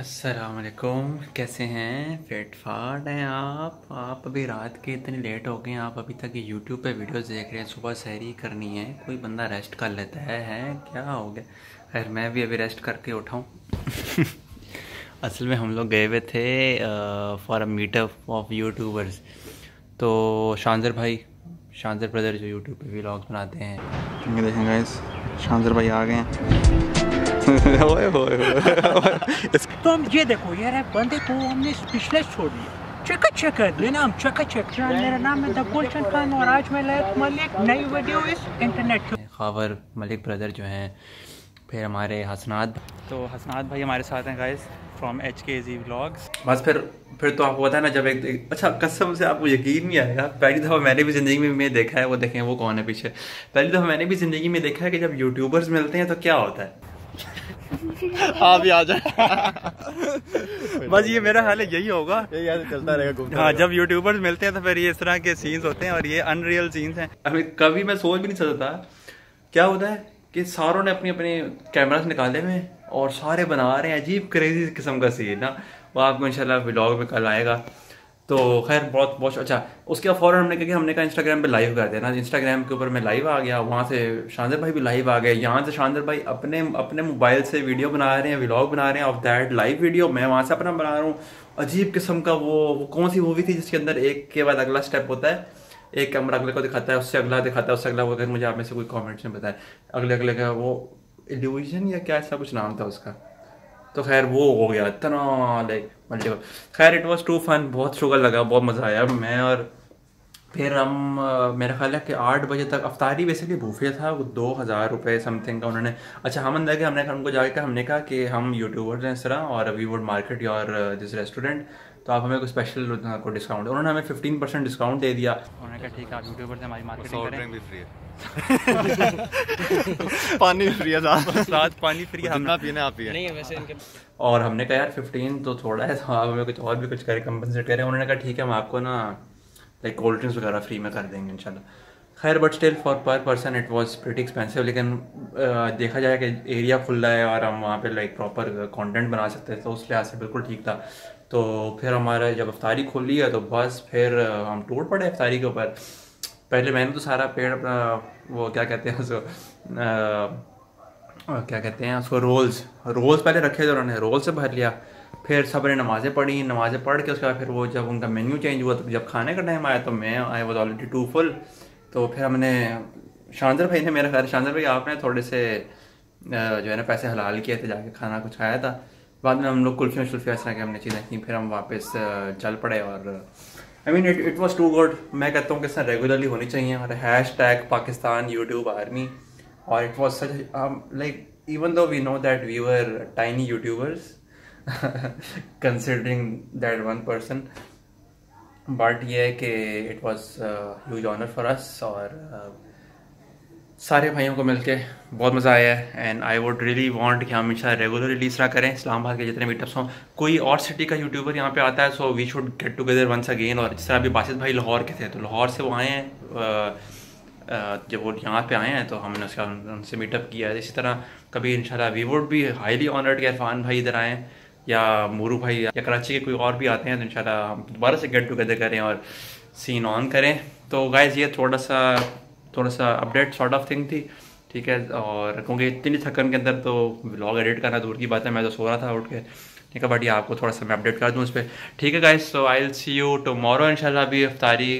अस्सलाम वालेकुम, कैसे हैं? फिट फाट हैं आप अभी रात के इतने लेट हो गए हैं, आप अभी तक ये YouTube पे वीडियोस देख रहे हैं। सुबह सहरी करनी है, कोई बंदा रेस्ट कर लेता है क्या हो गया? खैर मैं भी अभी रेस्ट करके उठाऊँ। असल में हम लोग गए हुए थे for a meetup of YouTubers. तो शांजर भाई, शांजर ब्रदर जो YouTube पे व्लॉग्स बनाते हैं, देखें गाइस शांजर भाई आ गए हैं। तो हम ये देखो यार बंदे को हमने पिछले छोड़ दिया, चेक चेक कर लेना, हम चेक चेक। मेरा नाम है गुलशन खान और आज मैं लाइक मलिक नई वीडियो इस इंटरनेट खबर मलिक ब्रदर जो हैं। फिर हमारे हसनाद, तो हसनाद भाई हमारे साथ हैं गाइस फ्रॉम HKZ व्लॉग्स। बस फिर तो आपको पता है ना, जब एक अच्छा कसम से आपको यकीन नहीं आएगा, पहली दफ़ा मैंने भी ज़िंदगी में देखा है। वो देखें वो कौन है पीछे, पहली दफ़ा मैंने भी ज़िंदगी में देखा है कि जब यूट्यूबर्स मिलते हैं तो क्या होता है। आप भी आ जाए, बस ये मेरा हाल है, यही होगा, यही चलता रहेगा। हाँ, जब यूट्यूबर्स मिलते हैं तो फिर ये इस तरह के सीन्स होते हैं और ये अनरियल सीन्स हैं। अभी कभी मैं सोच भी नहीं सकता क्या होता है कि सारों ने अपने अपने कैमरास निकाले हुए हैं और सारे बना रहे हैं अजीब क्रेजी किस्म का सीन ना। वो आपको इंशाल्लाह व्लॉग में कल आएगा। तो खैर बहुत बहुत अच्छा। उसके बाद फ़ौरन हमने कहा इंस्टाग्राम पे लाइव कर देना। इंस्टाग्राम के ऊपर मैं लाइव आ गया, वहाँ से शानदार भाई भी लाइव आ गए, यहाँ से शानदार भाई अपने अपने मोबाइल से वीडियो बना रहे हैं, व्लॉग बना रहे हैं ऑफ दैट लाइव वीडियो। मैं वहाँ से अपना बना रहा हूँ अजीब किस्म का। वो कौन सी मूवी थी जिसके अंदर एक के बाद अगला स्टेप होता है, एक कैमरा अगले को दिखाता है, उससे अगला दिखाता है, उससे अगला। वो मुझे आप में से कोई कॉमेंट्स में बताए अगले का वो इल्यूजन या क्या ऐसा कुछ नाम था उसका। तो खैर वो हो गया इतना लाइक मल्टीपल। खैर इट वाज टू फन, बहुत शुगर लगा, बहुत मज़ा आया। मैं और फिर हम मेरा ख्याल है कि 8 बजे तक अफ्तारी बेसिकली बूफे था, वो 2000 रुपये समथिंग का उन्होंने। अच्छा हम अंदर गए, हमने उनको जाकर हमने कहा कि हम यूट्यूबर्स हैं इस तरह और we would market your this restaurant, तो आप हमें कुछ स्पेशल को डिस्काउंट। उन्होंने हमें 15% डिस्काउंट दे दिया। उन्होंने कहा ठीक है, आप यूट्यूबर्स हमारी मार्केटिंग करें, भी फ्री है। पानी फ्री है साथ, पानी फ्री है, हमना पीना आप ही है। नहीं वैसे इनके और हमने कहा यार 15 तो थोड़ा है, तो आप हमें कुछ और भी कुछ करें, कंपनसेट करें। उन्होंने कहा ठीक है, हम आपको ना लाइक कोल्ड ड्रिंक्स वगैरह फ्री में कर देंगे इंशाल्लाह। खैर but still for per person it was pretty expensive, लेकिन देखा जाए कि एरिया खुला है और हम वहाँ पे लाइक प्रॉपर कंटेंट बना सकते हैं, तो उस लिहाज से बिल्कुल ठीक था। तो फिर हमारा जब अफ्तारी खुली है तो बस फिर हम टूट पड़े अफ्तारी के ऊपर। पहले मैंने तो सारा पेड़ अपना वो क्या कहते हैं उसको रोल्स पहले रखे थे उन्होंने, रोल से भर लिया। फिर सब ने नमाज़ें पढ़ी, नमाज़ें पढ़ के उसके बाद फिर वो जब उनका मेन्यू चेंज हुआ तो जब खाने का टाइम आया तो मैं I was already too full. तो फिर हमने शानदार भाई ने, मेरा ख्याल शानदार भाई आपने थोड़े से जो है ना पैसे हलाल किए थे, जाके खाना कुछ खाया था। बाद में हम लोग कुल्फियाँ शुल्फियाँ इस तरह की हमने चीज़ें की, फिर हम वापस चल पड़े। और I mean it was too good. मैं कहता हूँ कि इसमें रेगुलरली होनी चाहिए और #PakistanYouTubeArmy पाकिस्तान यूट्यूब आर्मी। और it was such like even though we know that we were tiny YouTubers considering that one person, but ये है कि it was huge honour for us. और सारे भाइयों को मिलके बहुत मज़ा आया है। And I would really want कि हम इंशाल्लाह रेगुलर रिलीज ना करें। इस्लामाबाद के जितने मीटअप्स हों, कोई और सिटी का यूट्यूबर यहाँ पे आता है, so we should get together once again. और जिस तरह अभी बासित भाई लाहौर के थे, तो लाहौर से वो आए हैं, जब वो यहाँ पे आए हैं तो हमने उसका उनसे मीटअप किया। इसी तरह कभी इंशाल्लाह we would be highly honoured कि इरफान भाई इधर आएँ या मोरू भाई या कराची के कोई और भी आते हैं, तो इंशाल्लाह हम दोबारा से गेट टुगेदर करें और सीन ऑन करें। तो गाइज़ ये थोड़ा सा अपडेट सॉर्ट ऑफ थिंग थी, ठीक है। और क्योंकि इतनी थकन के अंदर तो व्लॉग एडिट करना दूर की बात है, मैं तो सो रहा था उठ के, ठीक है। बट ये आपको थोड़ा सा मैं अपडेट कर दूँ उस पर, ठीक है guys. So I will see you tomorrow इंशाल्लाह। अभी अफ्तारी,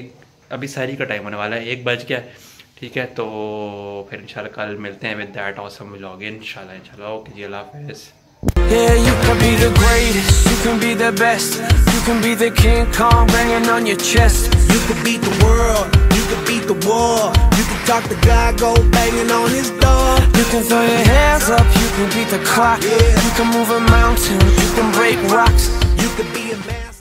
अभी सहरी का टाइम होने वाला है, 1 बज गया, ठीक है। तो फिर इंशाल्लाह कल मिलते हैं विद दैट ऑसम व्लॉग इंशाल्लाह। ओके जी, अल्लाह हाफिज़। Yeah, you can be the greatest, you can be the best, you can be the King Kong banging on your chest. You can beat the world, you can beat the war, you can talk to God, go banging on his door. You can throw your hands up, you can beat the clock, yeah. You can move a mountain, you can break rocks, you can be a man.